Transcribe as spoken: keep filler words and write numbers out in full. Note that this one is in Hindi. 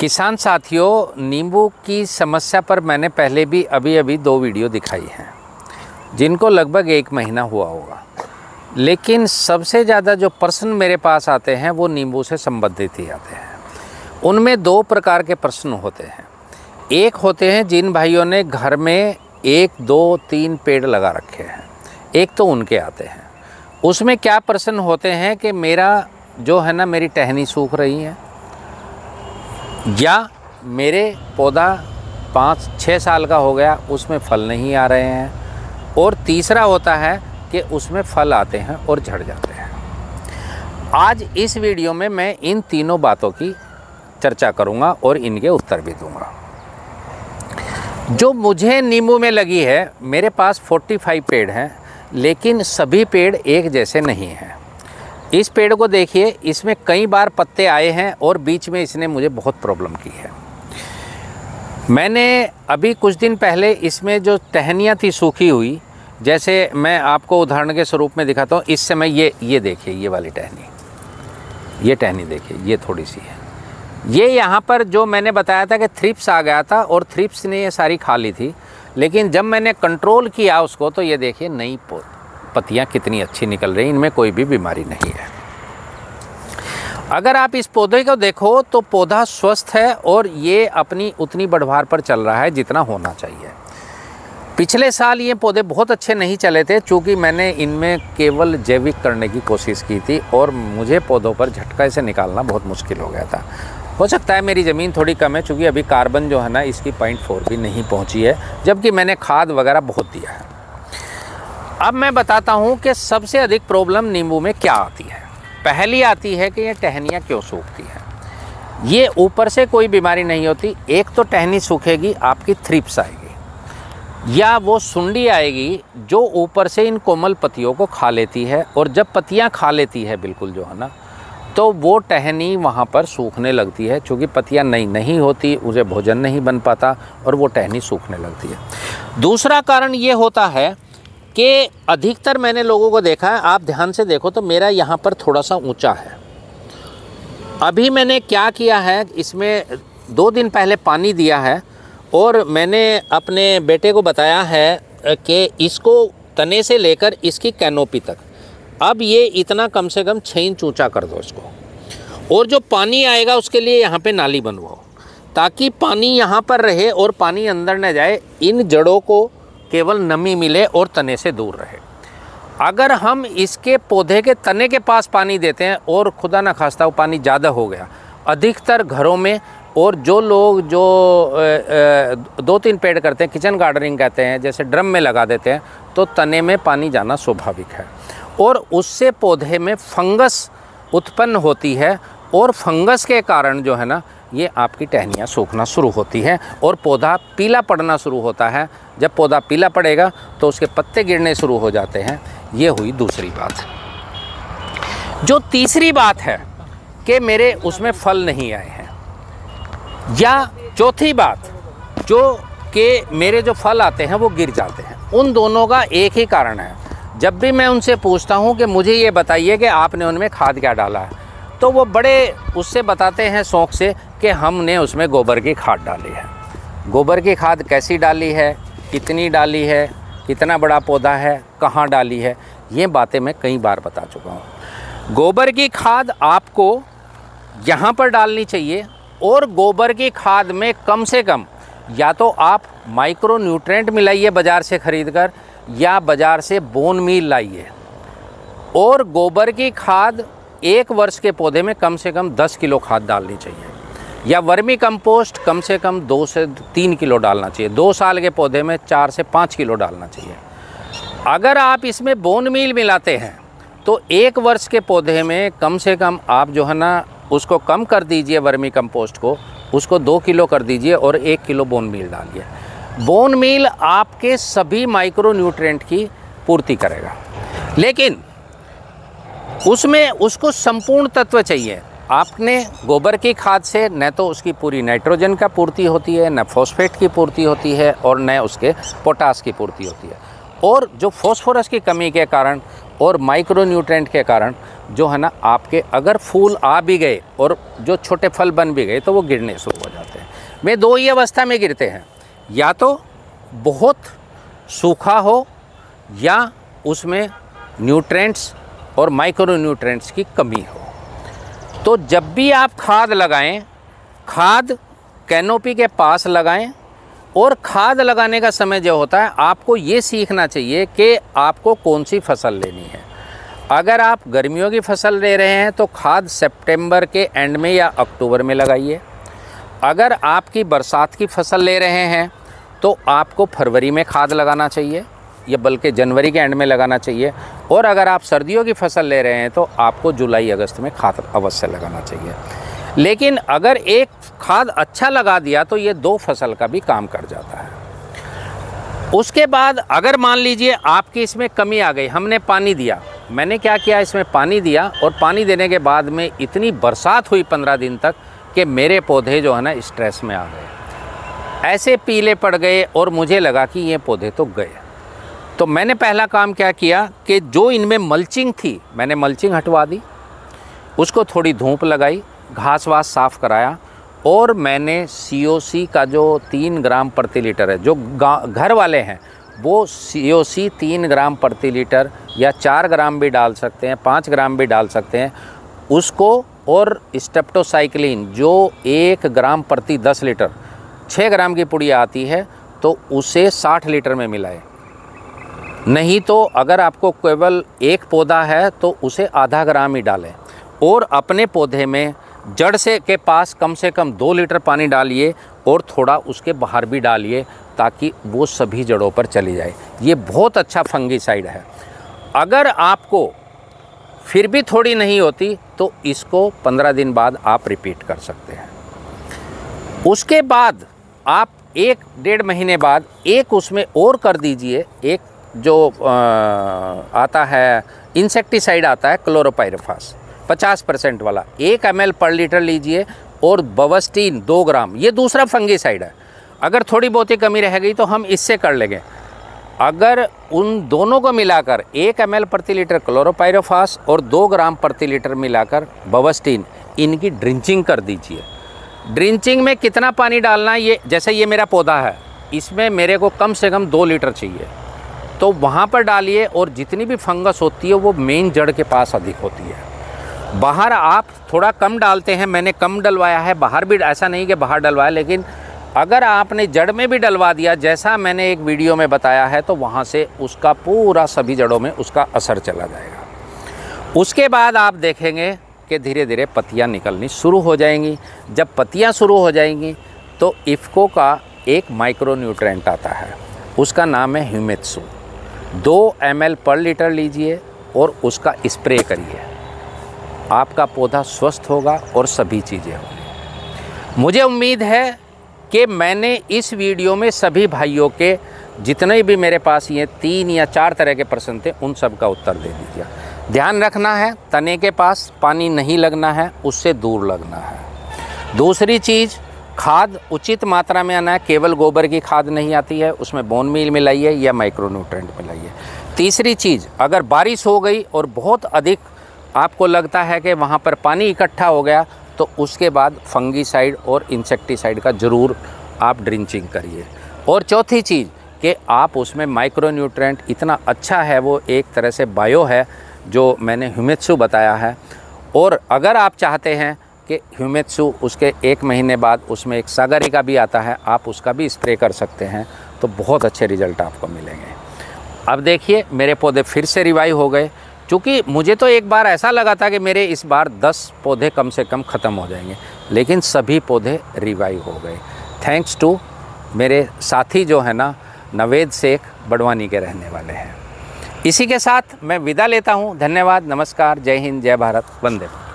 किसान साथियों, नींबू की समस्या पर मैंने पहले भी अभी अभी दो वीडियो दिखाई हैं जिनको लगभग एक महीना हुआ होगा, लेकिन सबसे ज़्यादा जो प्रश्न मेरे पास आते हैं वो नींबू से संबंधित ही आते हैं। उनमें दो प्रकार के प्रश्न होते हैं। एक होते हैं जिन भाइयों ने घर में एक दो तीन पेड़ लगा रखे हैं, एक तो उनके आते हैं। उसमें क्या प्रश्न होते हैं कि मेरा जो है ना मेरी टहनी सूख रही है, या मेरे पौधा पाँच छः साल का हो गया उसमें फल नहीं आ रहे हैं, और तीसरा होता है कि उसमें फल आते हैं और झड़ जाते हैं। आज इस वीडियो में मैं इन तीनों बातों की चर्चा करूंगा और इनके उत्तर भी दूंगा। जो मुझे नींबू में लगी है, मेरे पास पैंतालीस पेड़ हैं, लेकिन सभी पेड़ एक जैसे नहीं हैं। इस पेड़ को देखिए, इसमें कई बार पत्ते आए हैं और बीच में इसने मुझे बहुत प्रॉब्लम की है। मैंने अभी कुछ दिन पहले इसमें जो टहनियाँ थी सूखी हुई, जैसे मैं आपको उदाहरण के स्वरूप में दिखाता हूँ, इस समय ये ये देखिए, ये वाली टहनी, ये टहनी देखिए, ये थोड़ी सी है। ये यहाँ पर जो मैंने बताया था कि थ्रिप्स आ गया था और थ्रिप्स ने ये सारी खा ली थी, लेकिन जब मैंने कंट्रोल किया उसको तो ये देखिए नई पत्तियाँ कितनी अच्छी निकल रही, इनमें कोई भी बीमारी नहीं है। अगर आप इस पौधे को देखो तो पौधा स्वस्थ है और ये अपनी उतनी बढ़वार पर चल रहा है जितना होना चाहिए। पिछले साल ये पौधे बहुत अच्छे नहीं चले थे, चूँकि मैंने इनमें केवल जैविक करने की कोशिश की थी और मुझे पौधों पर झटका से निकालना बहुत मुश्किल हो गया था। हो सकता है मेरी ज़मीन थोड़ी कम है, चूँकि अभी कार्बन जो है ना इसकी पॉइंट फोर भी नहीं पहुँची है, जबकि मैंने खाद वगैरह बहुत दिया है। अब मैं बताता हूँ कि सबसे अधिक प्रॉब्लम नींबू में क्या आती है। पहली आती है कि ये टहनियाँ क्यों सूखती हैं। ये ऊपर से कोई बीमारी नहीं होती, एक तो टहनी सूखेगी, आपकी थ्रिप्स आएगी या वो सुंडी आएगी जो ऊपर से इन कोमल पत्तियों को खा लेती है, और जब पत्तियाँ खा लेती है बिल्कुल जो है ना, तो वो टहनी वहाँ पर सूखने लगती है। चूँकि पत्तियाँ नई नहीं होती, उसे भोजन नहीं बन पाता और वो टहनी सूखने लगती है। दूसरा कारण ये होता है कि अधिकतर मैंने लोगों को देखा है, आप ध्यान से देखो तो मेरा यहाँ पर थोड़ा सा ऊंचा है। अभी मैंने क्या किया है, इसमें दो दिन पहले पानी दिया है और मैंने अपने बेटे को बताया है कि इसको तने से लेकर इसकी कैनोपी तक अब ये इतना कम से कम छः इंच ऊँचा कर दो इसको, और जो पानी आएगा उसके लिए यहाँ पे नाली बनवाओ ताकि पानी यहाँ पर रहे और पानी अंदर न जाए, इन जड़ों को केवल नमी मिले और तने से दूर रहे। अगर हम इसके पौधे के तने के पास पानी देते हैं और खुदा ना खास्ता वो पानी ज़्यादा हो गया, अधिकतर घरों में, और जो लोग जो दो तीन पेड़ करते हैं, किचन गार्डनिंग कहते हैं, जैसे ड्रम में लगा देते हैं, तो तने में पानी जाना स्वाभाविक है और उससे पौधे में फंगस उत्पन्न होती है, और फंगस के कारण जो है ना ये आपकी टहनियाँ सूखना शुरू होती हैं और पौधा पीला पड़ना शुरू होता है। जब पौधा पीला पड़ेगा तो उसके पत्ते गिरने शुरू हो जाते हैं। ये हुई दूसरी बात। जो तीसरी बात है कि मेरे उसमें फल नहीं आए हैं, या चौथी बात जो कि मेरे जो फल आते हैं वो गिर जाते हैं, उन दोनों का एक ही कारण है। जब भी मैं उनसे पूछता हूँ कि मुझे ये बताइए कि आपने उनमें खाद क्या डाला है, तो वो बड़े उससे बताते हैं शौक़ से कि हमने उसमें गोबर की खाद डाली है। गोबर की खाद कैसी डाली है, कितनी डाली है, कितना बड़ा पौधा है, कहाँ डाली है, ये बातें मैं कई बार बता चुका हूँ। गोबर की खाद आपको यहाँ पर डालनी चाहिए, और गोबर की खाद में कम से कम या तो आप माइक्रो न्यूट्रेंट मिलाइए बाज़ार से ख़रीदकर, या बाज़ार से बोन मील लाइए, और गोबर की खाद एक वर्ष के पौधे में कम से कम दस किलो खाद डालनी चाहिए, या वर्मी कंपोस्ट कम से कम दो से तीन किलो डालना चाहिए, दो साल के पौधे में चार से पाँच किलो डालना चाहिए। अगर आप इसमें बोन मील मिलाते हैं तो एक वर्ष के पौधे में कम से कम आप जो है ना उसको कम कर दीजिए, वर्मी कंपोस्ट को उसको दो किलो कर दीजिए और एक किलो बोन मील डालिए। बोन मील आपके सभी माइक्रो न्यूट्रेंट की पूर्ति करेगा, लेकिन उसमें उसको संपूर्ण तत्व चाहिए। आपने गोबर की खाद से न तो उसकी पूरी नाइट्रोजन का पूर्ति होती है, न फॉस्फेट की पूर्ति होती है, और न उसके पोटास की पूर्ति होती है। और जो फॉस्फोरस की कमी के कारण और माइक्रो न्यूट्रेंट के कारण जो है ना आपके अगर फूल आ भी गए और जो छोटे फल बन भी गए तो वो गिरने शुरू हो जाते हैं। वे दो ही अवस्था में गिरते हैं, या तो बहुत सूखा हो या उसमें न्यूट्रेंट्स और माइक्रो न्यूट्रेंट्स की कमी हो। तो जब भी आप खाद लगाएं, खाद कैनोपी के पास लगाएं, और खाद लगाने का समय जो होता है आपको ये सीखना चाहिए कि आपको कौन सी फसल लेनी है। अगर आप गर्मियों की फसल ले रहे हैं तो खाद सितंबर के एंड में या अक्टूबर में लगाइए। अगर आपकी बरसात की फसल ले रहे हैं तो आपको फरवरी में खाद लगाना चाहिए या बल्कि जनवरी के एंड में लगाना चाहिए, और अगर आप सर्दियों की फसल ले रहे हैं तो आपको जुलाई अगस्त में खाद अवश्य लगाना चाहिए। लेकिन अगर एक खाद अच्छा लगा दिया तो ये दो फसल का भी काम कर जाता है। उसके बाद अगर मान लीजिए आपकी इसमें कमी आ गई, हमने पानी दिया, मैंने क्या किया इसमें पानी दिया और पानी देने के बाद में इतनी बरसात हुई पंद्रह दिन तक कि मेरे पौधे जो है ना स्ट्रेस में आ गए, ऐसे पीले पड़ गए और मुझे लगा कि ये पौधे तो गए। तो मैंने पहला काम क्या किया कि जो इनमें मल्चिंग थी मैंने मल्चिंग हटवा दी, उसको थोड़ी धूप लगाई, घास वास साफ़ कराया, और मैंने सीओसी का जो तीन ग्राम प्रति लीटर है, जो घर वाले हैं वो सीओसी तीन ग्राम प्रति लीटर या चार ग्राम भी डाल सकते हैं, पाँच ग्राम भी डाल सकते हैं उसको, और स्ट्रेप्टोसाइक्लीन जो एक ग्राम प्रति दस लीटर छः ग्राम की पुड़ी आती है तो उसे साठ लीटर में मिलाए। नहीं तो अगर आपको केवल एक पौधा है तो उसे आधा ग्राम ही डालें, और अपने पौधे में जड़ से के पास कम से कम दो लीटर पानी डालिए और थोड़ा उसके बाहर भी डालिए ताकि वो सभी जड़ों पर चली जाए। ये बहुत अच्छा फंगीसाइड है। अगर आपको फिर भी थोड़ी नहीं होती तो इसको पंद्रह दिन बाद आप रिपीट कर सकते हैं। उसके बाद आप एक डेढ़ महीने बाद एक उसमें और कर दीजिए, एक जो आ, आता है इंसेक्टीसाइड आता है क्लोरोपायरोफास पचास परसेंट वाला, एक एम एल पर लीटर लीजिए, और बवस्टीन दो ग्राम, ये दूसरा फंगीसाइड है। अगर थोड़ी बहुत ही कमी रह गई तो हम इससे कर लेंगे। अगर उन दोनों को मिलाकर एक एम एल प्रति लीटर क्लोरोपायरोफास और दो ग्राम प्रति लीटर मिलाकर बवस्टीन, इनकी ड्रिंचिंग कर दीजिए। ड्रिंचिंग में कितना पानी डालना है, ये जैसे ये मेरा पौधा है इसमें मेरे को कम से कम दो लीटर चाहिए तो वहाँ पर डालिए, और जितनी भी फंगस होती है वो मेन जड़ के पास अधिक होती है। बाहर आप थोड़ा कम डालते हैं, मैंने कम डलवाया है, बाहर भी ऐसा नहीं कि बाहर डलवाया, लेकिन अगर आपने जड़ में भी डलवा दिया जैसा मैंने एक वीडियो में बताया है तो वहाँ से उसका पूरा सभी जड़ों में उसका असर चला जाएगा। उसके बाद आप देखेंगे कि धीरे धीरे पत्तियाँ निकलनी शुरू हो जाएंगी। जब पत्तियाँ शुरू हो जाएंगी तो इफ्को का एक माइक्रो न्यूट्रेंट आता है, उसका नाम है ह्यूमेट सो, दो एम एल पर लीटर लीजिए और उसका स्प्रे करिए, आपका पौधा स्वस्थ होगा और सभी चीज़ें होंगी। मुझे उम्मीद है कि मैंने इस वीडियो में सभी भाइयों के जितने भी मेरे पास ये तीन या चार तरह के प्रश्न थे उन सब का उत्तर दे दिया। ध्यान रखना है तने के पास पानी नहीं लगना है, उससे दूर लगना है। दूसरी चीज़, खाद उचित मात्रा में आना है, केवल गोबर की खाद नहीं आती है, उसमें बोन मील मिलाइए या माइक्रो न्यूट्रेंट मिलाइए। तीसरी चीज़, अगर बारिश हो गई और बहुत अधिक आपको लगता है कि वहाँ पर पानी इकट्ठा हो गया तो उसके बाद फंगीसाइड और इंसेक्टीसाइड का ज़रूर आप ड्रिंचिंग करिए। और चौथी चीज़ कि आप उसमें माइक्रो न्यूट्रेंट इतना अच्छा है, वो एक तरह से बायो है जो मैंने ह्यूमेट सो बताया है। और अगर आप चाहते हैं कि ह्यूमेट सो उसके एक महीने बाद उसमें एक सागरिका भी आता है, आप उसका भी स्प्रे कर सकते हैं तो बहुत अच्छे रिजल्ट आपको मिलेंगे। अब देखिए मेरे पौधे फिर से रिवाइव हो गए, क्योंकि मुझे तो एक बार ऐसा लगा था कि मेरे इस बार दस पौधे कम से कम ख़त्म हो जाएंगे, लेकिन सभी पौधे रिवाइव हो गए, थैंक्स टू मेरे साथी जो है ना नवेद शेख बड़वानी के रहने वाले हैं। इसी के साथ मैं विदा लेता हूँ। धन्यवाद, नमस्कार, जय हिंद, जय भारत, वंदे।